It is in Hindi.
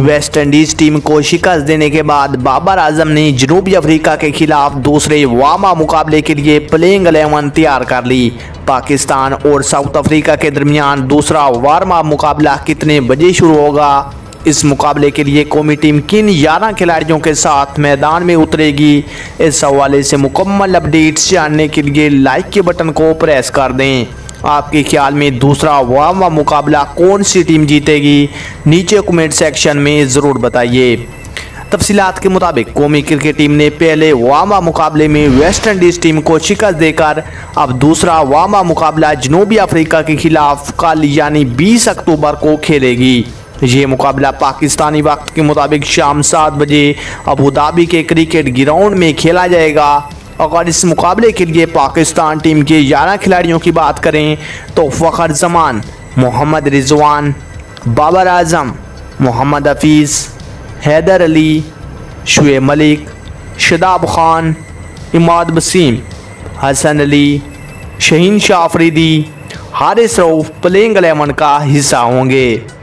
वेस्ट इंडीज टीम को शिकस्त देने के बाद बाबर आजम ने जनूबी अफ्रीका के खिलाफ दूसरे वामा मुकाबले के लिए प्लेइंग 11 तैयार कर ली। पाकिस्तान और साउथ अफ्रीका के दरमियान दूसरा वार्म-अप मुकाबला कितने बजे शुरू होगा? इस मुकाबले के लिए कौमी टीम किन 11 खिलाड़ियों के साथ मैदान में उतरेगी? इस हवाले से मुकम्मल अपडेट्स जानने के लिए लाइक के बटन को प्रेस कर दें। आपके ख्याल में दूसरा वार्म-अप मुकाबला कौन सी टीम जीतेगी? नीचे कमेंट सेक्शन में ज़रूर बताइए। तफसीलात के मुताबिक कौमी क्रिकेट टीम ने पहले वार्म-अप मुकाबले में वेस्ट इंडीज़ टीम को शिकस्त देकर अब दूसरा वार्म-अप मुकाबला जनूबी अफ्रीका के खिलाफ कल यानी 20 अक्टूबर को खेलेगी। ये मुकाबला पाकिस्तानी वक्त के मुताबिक शाम 7 बजे अबू धाबी के क्रिकेट ग्राउंड में खेला जाएगा। अगर इस मुकाबले के लिए पाकिस्तान टीम के 11 खिलाड़ियों की बात करें तो फखर जमान, मोहम्मद रिजवान, बाबर आजम, मोहम्मद हफीज़, हैदर अली, शोएब मलिक, शदाब खान, इमाद वसीम, हसन अली, शाहीन शाह अफरीदी, हारिस रऊफ प्लेइंग 11 का हिस्सा होंगे।